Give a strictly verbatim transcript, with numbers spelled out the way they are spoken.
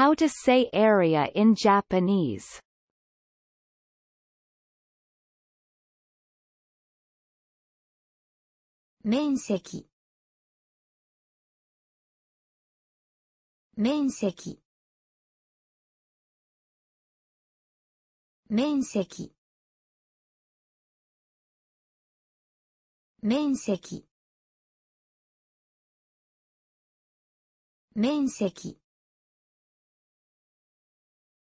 how to say area in Japanese. Menseki. Menseki. Menseki. Menseki. Menseki.